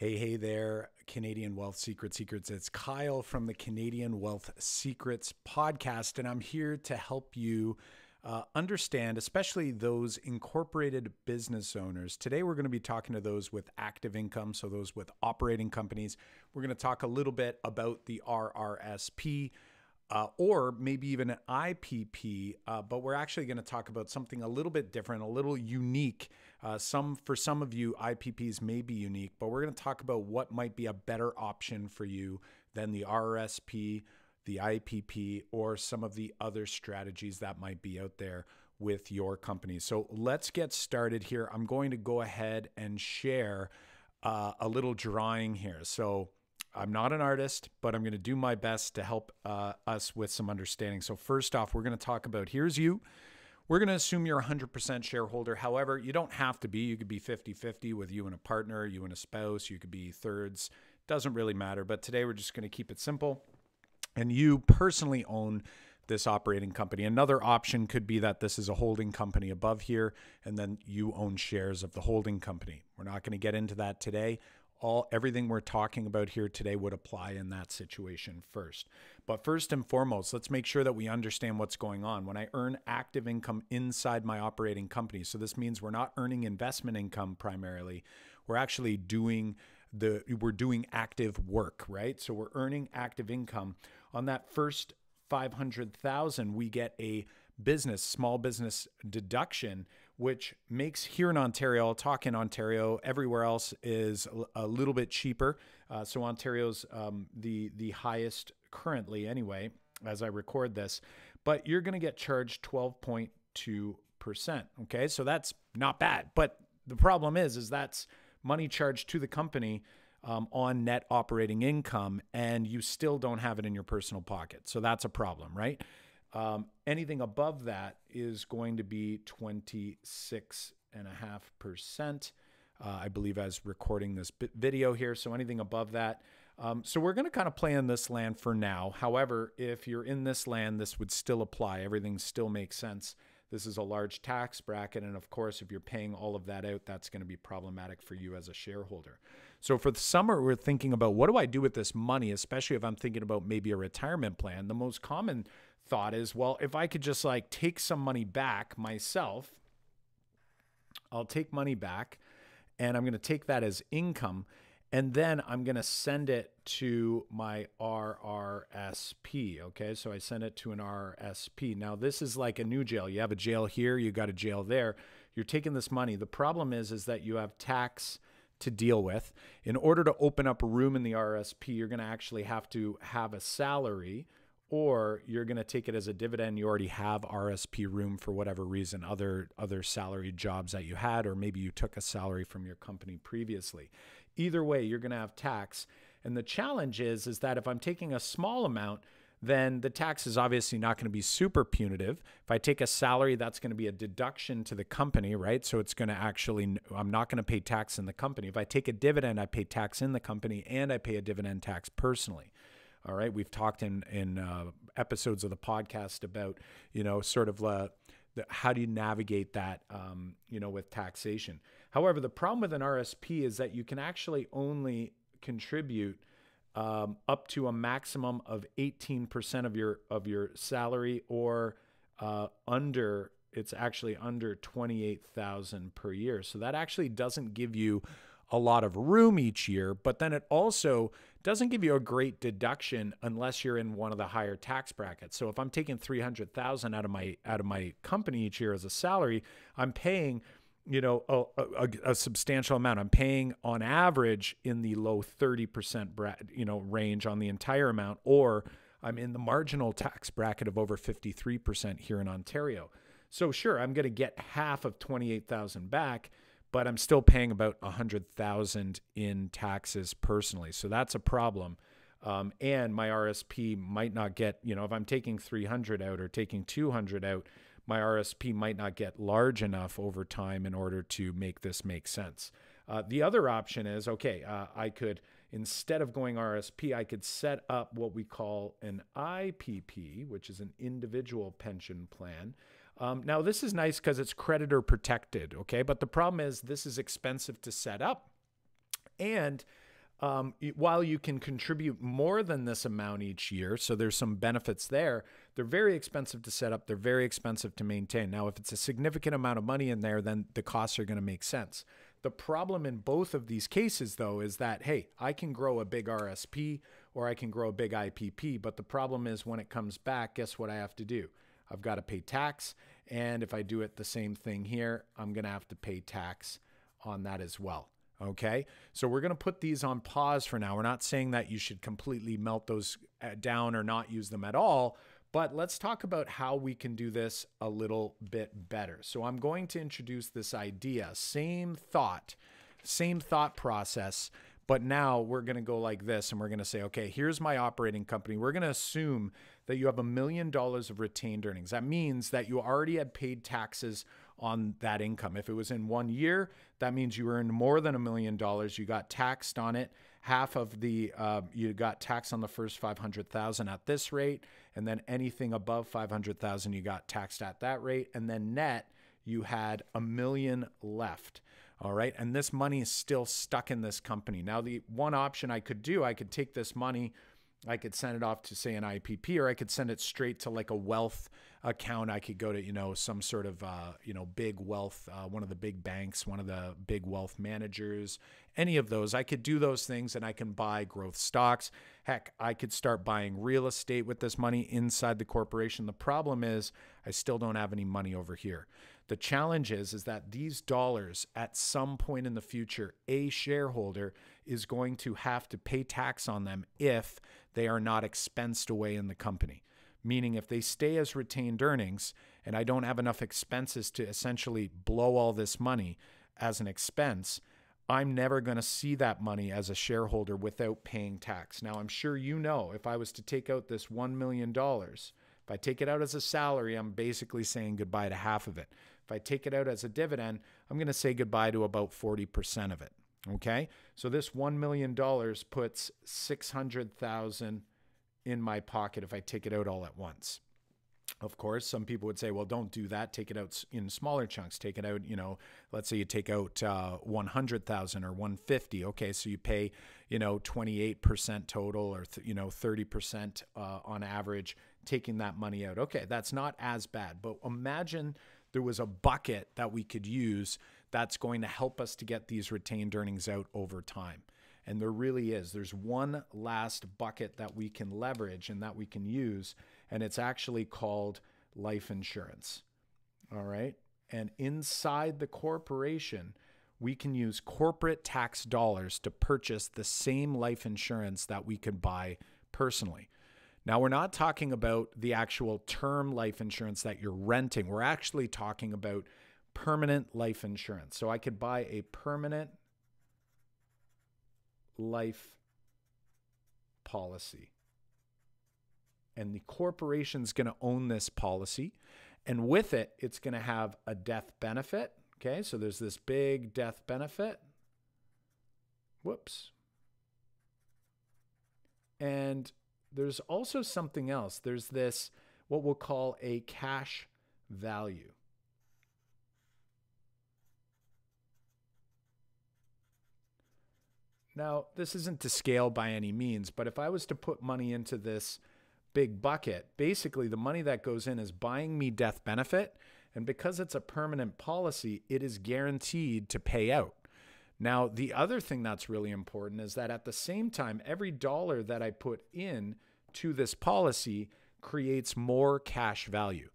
Hey there, Canadian Wealth Secrets. It's Kyle from the Canadian Wealth Secrets Podcast, and I'm here to help you understand, especially those incorporated business owners. Today, we're going to be talking to those with active income, so those with operating companies. We're going to talk a little bit about the RRSP or maybe even an IPP, but we're actually going to talk about something a little bit different, a little unique. For some of you, IPPs may be unique, but we're going to talk about what might be a better option for you than the RRSP, the IPP, or some of the other strategies that might be out there with your company. So let's get started here. I'm going to go ahead and share a little drawing here. So I'm not an artist, but I'm going to do my best to help us with some understanding. So first off, we're going to talk about, here's you. We're going to assume you're 100% shareholder. However, you don't have to be. You could be 50-50 with you and a partner, you and a spouse. You could be thirds. Doesn't really matter. But today we're just going to keep it simple. And you personally own this operating company. Another option could be that this is a holding company above here, and then you own shares of the holding company. We're not going to get into that today. Everything we're talking about here today would apply in that situation first. But first and foremost, let's make sure that we understand what's going on. When I earn active income inside my operating company, so this means we're not earning investment income primarily. We're actually doing active work, right? So we're earning active income. On that first $500,000, we get a small business deduction, which makes here in Ontario, I'll talk in Ontario, everywhere else is a little bit cheaper. So Ontario's the highest currently anyway, as I record this, but you're gonna get charged 12.2%, okay? So that's not bad, but the problem is that's money charged to the company on net operating income, and you still don't have it in your personal pocket. So that's a problem, right? Anything above that is going to be 26.5%, I believe, as recording this video here. So anything above that. So we're going to kind of play in this land for now. However, if you're in this land, this would still apply. Everything still makes sense. This is a large tax bracket. And of course, if you're paying all of that out, that's going to be problematic for you as a shareholder. So for the summer, we're thinking about, what do I do with this money? Especially if I'm thinking about maybe a retirement plan. The most common thought is, well, if I could just like take some money back myself, I'll take money back and I'm going to take that as income, and then I'm going to send it to my RRSP. Okay. So I send it to an RRSP. Now this is like a new jail. You have a jail here, you got a jail there. You're taking this money. The problem is that you have tax to deal with. In order to open up a room in the RRSP, you're going to actually have to have a salary, or you're going to take it as a dividend. You already have RRSP room for whatever reason, other salary jobs that you had, or maybe you took a salary from your company previously. Either way, you're going to have tax. And the challenge is that if I'm taking a small amount, then the tax is obviously not going to be super punitive. If I take a salary, that's going to be a deduction to the company, right? So it's going to actually, I'm not going to pay tax in the company. If I take a dividend, I pay tax in the company and I pay a dividend tax personally. All right. We've talked in episodes of the podcast about, you know, sort of how do you navigate that, you know, with taxation. However, the problem with an RRSP is that you can actually only contribute up to a maximum of 18% of your salary, or it's actually under $28,000 per year. So that actually doesn't give you a lot of room each year, but then it also doesn't give you a great deduction unless you're in one of the higher tax brackets. So if I'm taking $300,000 out of my company each year as a salary, I'm paying, you know, a substantial amount. I'm paying on average in the low 30% range on the entire amount, or I'm in the marginal tax bracket of over 53% here in Ontario. So sure, I'm going to get half of $28,000 back, but I'm still paying about $100,000 in taxes personally. So that's a problem. And my RRSP might not get, you know, if I'm taking $300,000 out or taking $200,000 out, my RRSP might not get large enough over time in order to make this make sense. The other option is, okay, I could, instead of going RRSP, I could set up what we call an IPP, which is an individual pension plan. Now, this is nice because it's creditor protected, okay? But the problem is this is expensive to set up, and While you can contribute more than this amount each year, so there's some benefits there, they're very expensive to set up. They're very expensive to maintain. Now, if it's a significant amount of money in there, then the costs are going to make sense. The problem in both of these cases, though, is that, hey, I can grow a big RRSP or I can grow a big IPP, but the problem is when it comes back, guess what I have to do? I've got to pay tax. And if I do it the same thing here, I'm going to have to pay tax on that as well. Okay, so we're going to put these on pause for now. We're not saying that you should completely melt those down or not use them at all, but let's talk about how we can do this a little bit better. So I'm going to introduce this idea, same thought process, but now we're going to go like this and we're going to say, okay, here's my operating company. We're going to assume that you have $1 million of retained earnings. That means that you already had paid taxes on that income. If it was in 1 year, that means you earned more than $1 million. You got taxed on it. Half of the, you got taxed on the first 500,000 at this rate. And then anything above 500,000, you got taxed at that rate. And then net, you had $1 million left. All right. And this money is still stuck in this company. Now, the one option I could do, I could take this money, I could send it off to, say, an IPP, or I could send it straight to like a wealth account. I could go to, you know, some sort of, you know, big wealth, one of the big banks, one of the big wealth managers, any of those. I could do those things and I can buy growth stocks. Heck, I could start buying real estate with this money inside the corporation. The problem is I still don't have any money over here. The challenge is that these dollars at some point in the future, a shareholder is going to have to pay tax on them if they are not expensed away in the company. Meaning if they stay as retained earnings and I don't have enough expenses to essentially blow all this money as an expense, I'm never going to see that money as a shareholder without paying tax. Now, I'm sure you know, if I was to take out this $1 million, if I take it out as a salary, I'm basically saying goodbye to half of it. If I take it out as a dividend, I'm going to say goodbye to about 40% of it. Okay, so this $1 million puts $600,000 in my pocket if I take it out all at once. Of course, some people would say, well, don't do that. Take it out in smaller chunks. Take it out, you know, let's say you take out 100,000 or 150. Okay, so you pay, you know, 28% total or, you know, 30% on average, taking that money out. Okay, that's not as bad. But imagine there was a bucket that we could use that's going to help us to get these retained earnings out over time. And there really is. There's one last bucket that we can leverage and that we can use, and it's actually called life insurance. All right. And inside the corporation, we can use corporate tax dollars to purchase the same life insurance that we could buy personally. Now, we're not talking about the actual term life insurance that you're renting. We're actually talking about permanent life insurance. So I could buy a permanent life policy. And the corporation's going to own this policy. And with it, it's going to have a death benefit. Okay, so there's this big death benefit. Whoops. And there's also something else. There's this, what we'll call a cash value. Now, this isn't to scale by any means, but if I was to put money into this big bucket, basically the money that goes in is buying me death benefit. And because it's a permanent policy, it is guaranteed to pay out. Now, the other thing that's really important is that at the same time, every dollar that I put in to this policy creates more cash value.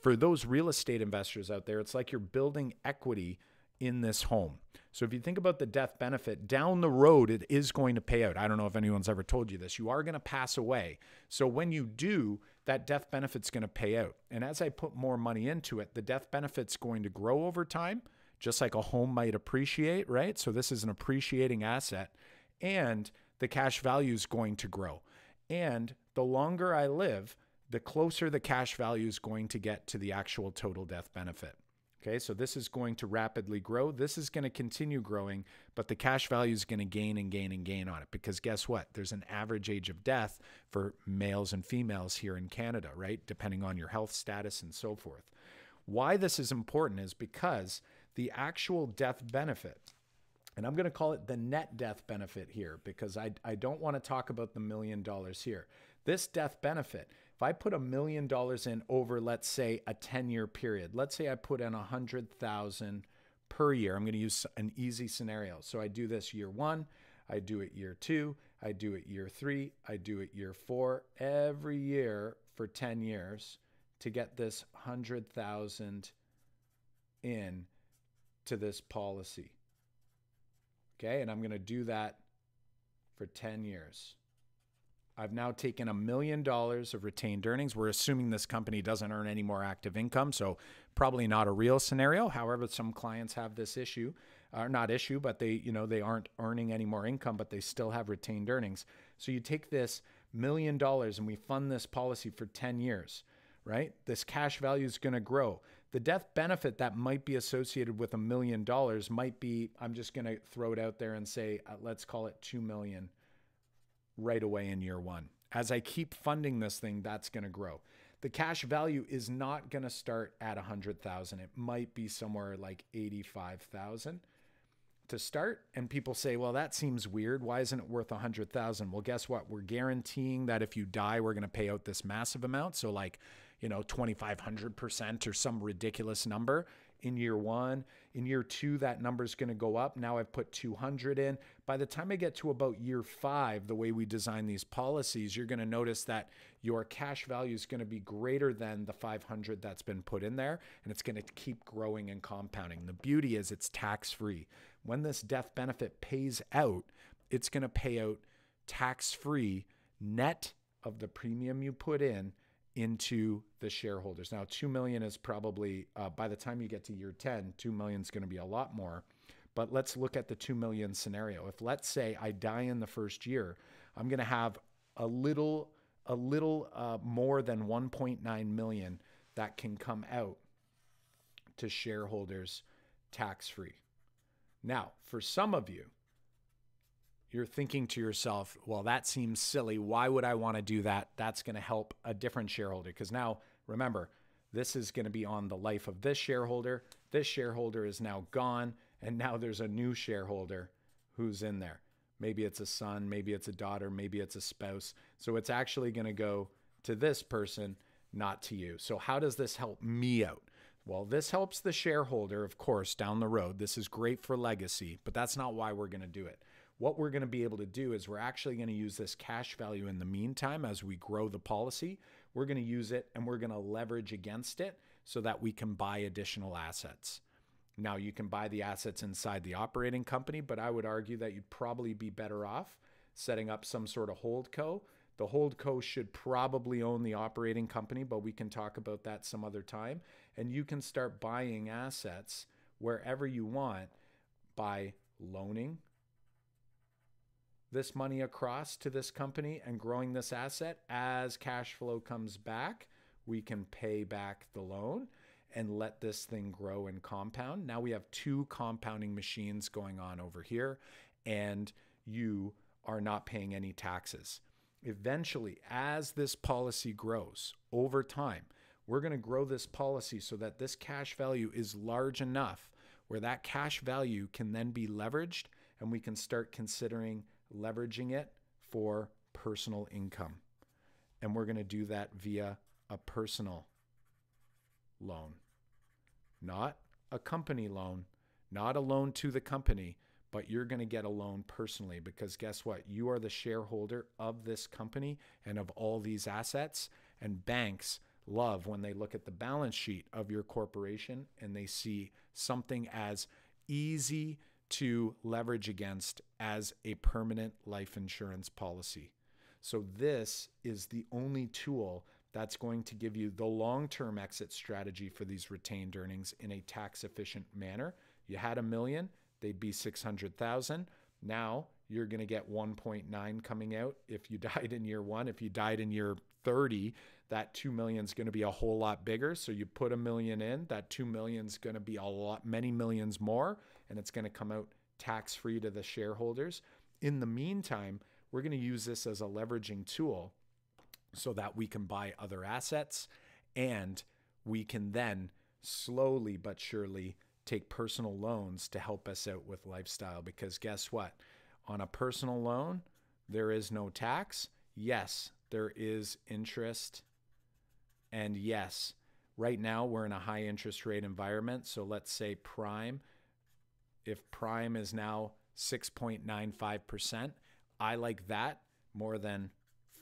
For those real estate investors out there, it's like you're building equity in this home. So if you think about the death benefit, down the road, it is going to pay out. I don't know if anyone's ever told you this. You are going to pass away. So when you do, that death benefit's going to pay out. And as I put more money into it, the death benefit's going to grow over time, just like a home might appreciate, right? So this is an appreciating asset. And the cash value is going to grow. And the longer I live, the closer the cash value is going to get to the actual total death benefit. Okay, so this is going to rapidly grow. This is going to continue growing, but the cash value is going to gain and gain and gain on it because guess what? There's an average age of death for males and females here in Canada, right? Depending on your health status and so forth. Why this is important is because the actual death benefit And I'm going to call it the net death benefit here, because I don't want to talk about the $1 million here. This death benefit, if I put $1 million in over, let's say, a 10-year period, let's say I put in $100,000 per year. I'm going to use an easy scenario. So I do this year one, I do it year two, I do it year three, I do it year four, every year for 10 years to get this $100,000 in to this policy. Okay, and I'm going to do that for 10 years. I've now taken $1 million of retained earnings. We're assuming this company doesn't earn any more active income, so probably not a real scenario. However, some clients have this issue, or not issue, but they, you know, they aren't earning any more income, but they still have retained earnings. So you take this $1 million and we fund this policy for 10 years. Right? This cash value is going to grow. The death benefit that might be associated with $1 million might be, I'm just going to throw it out there and say, let's call it $2 million right away in year one. As I keep funding this thing, that's going to grow. The cash value is not going to start at 100,000. It might be somewhere like 85,000 to start. And people say, well, that seems weird. Why isn't it worth 100,000? Well, guess what? We're guaranteeing that if you die, we're going to pay out this massive amount. So like, you know, 2,500% or some ridiculous number in year one. In year two, that number is going to go up. Now I've put 200 in. By the time I get to about year five, the way we design these policies, you're going to notice that your cash value is going to be greater than the 500 that's been put in there. And it's going to keep growing and compounding. The beauty is it's tax-free. When this death benefit pays out, it's going to pay out tax-free net of the premium you put in into the shareholders. Now, $2 million is probably, by the time you get to year 10, $2 million is going to be a lot more. But let's look at the $2 million scenario. If, let's say, I die in the first year, I'm going to have a little more than $1.9 million that can come out to shareholders tax-free. Now, for some of you, you're thinking to yourself, well, that seems silly. Why would I want to do that? That's going to help a different shareholder. Because now, remember, this is going to be on the life of this shareholder. This shareholder is now gone. And now there's a new shareholder who's in there. Maybe it's a son. Maybe it's a daughter. Maybe it's a spouse. So it's actually going to go to this person, not to you. So how does this help me out? Well, this helps the shareholder, of course, down the road. This is great for legacy, but that's not why we're going to do it. What we're going to be able to do is we're actually going to use this cash value in the meantime as we grow the policy. We're going to use it and we're going to leverage against it so that we can buy additional assets. Now, you can buy the assets inside the operating company, but I would argue that you'd probably be better off setting up some sort of holdco. The holdco should probably own the operating company, but we can talk about that some other time. And you can start buying assets wherever you want by loaning this money across to this company and growing this asset. As cash flow comes back, we can pay back the loan and let this thing grow and compound. Now we have two compounding machines going on over here, and you are not paying any taxes. Eventually, as this policy grows over time, we're going to grow this policy so that this cash value is large enough where that cash value can then be leveraged, and we can start considering leveraging it for personal income. And we're going to do that via a personal loan, not a company loan, not a loan to the company, but you're going to get a loan personally, because guess what? You are the shareholder of this company and of all these assets. And banks love when they look at the balance sheet of your corporation and they see something as easy to leverage against as a permanent life insurance policy. So this is the only tool that's going to give you the long-term exit strategy for these retained earnings in a tax-efficient manner. You had $1 million, they'd be 600,000. Now you're going to get 1.9 coming out if you died in year one. If you died in year 30, that 2 million is going to be a whole lot bigger. So you put $1 million in, that 2 million is going to be a lot, many millions more, and it's going to come out tax-free to the shareholders. In the meantime, we're going to use this as a leveraging tool so that we can buy other assets, and we can then slowly but surely take personal loans to help us out with lifestyle, because guess what? On a personal loan, there is no tax. Yes, there is interest. And yes, right now we're in a high interest rate environment. So let's say prime, if prime is now 6.95%, I like that more than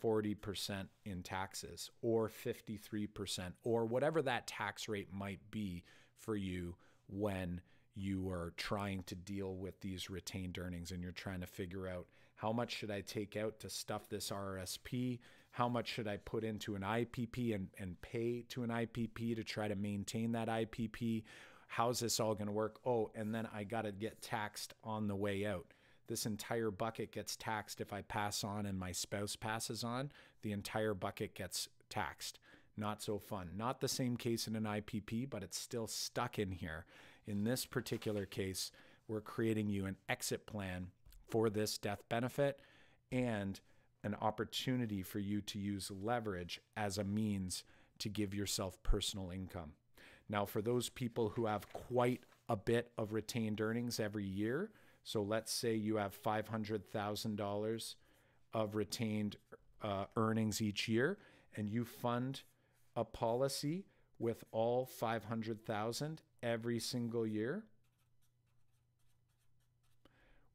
40% in taxes or 53% or whatever that tax rate might be for you when you are trying to deal with these retained earnings and you're trying to figure out, how much should I take out to stuff this RRSP? How much should I put into an IPP and pay to an IPP to try to maintain that IPP? How's this all going to work? Oh, and then I got to get taxed on the way out. This entire bucket gets taxed if I pass on and my spouse passes on. The entire bucket gets taxed. Not so fun. Not the same case in an IPP, but it's still stuck in here. In this particular case, we're creating you an exit plan for this death benefit and an opportunity for you to use leverage as a means to give yourself personal income. Now, for those people who have quite a bit of retained earnings every year, so let's say you have $500,000 of retained earnings each year, and you fund a policy with all $500,000 every single year,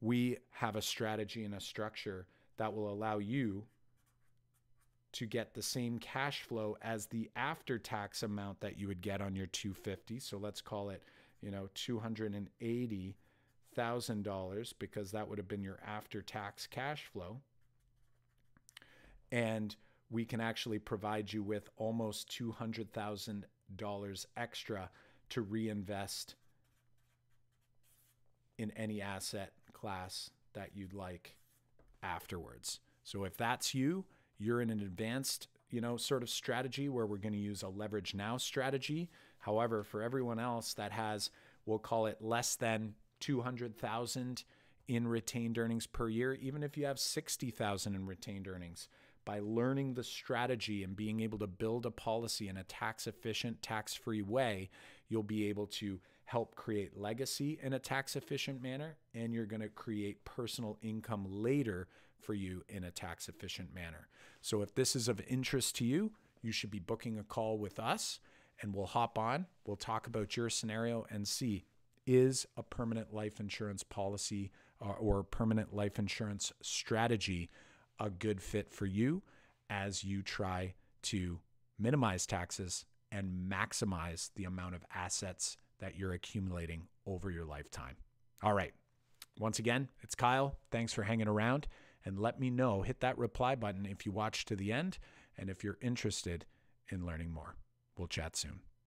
we have a strategy and a structure that will allow you to get the same cash flow as the after-tax amount that you would get on your 250. So let's call it, you know, $280,000, because that would have been your after-tax cash flow. And we can actually provide you with almost $200,000 extra to reinvest in any asset class that you'd like afterwards. So if that's you, you're in an advanced, you know, sort of strategy where we're going to use a leverage now strategy. However, for everyone else that has, we'll call it less than $200,000 in retained earnings per year, even if you have $60,000 in retained earnings, by learning the strategy and being able to build a policy in a tax efficient, tax-free way, you'll be able to help create legacy in a tax efficient manner, and you're going to create personal income later for you in a tax efficient manner. So if this is of interest to you, you should be booking a call with us, and we'll hop on, we'll talk about your scenario and see, is a permanent life insurance policy or permanent life insurance strategy a good fit for you as you try to minimize taxes and maximize the amount of assets that you're accumulating over your lifetime. All right. Once again, it's Kyle. Thanks for hanging around, and let me know, hit that reply button if you watched to the end and if you're interested in learning more. We'll chat soon.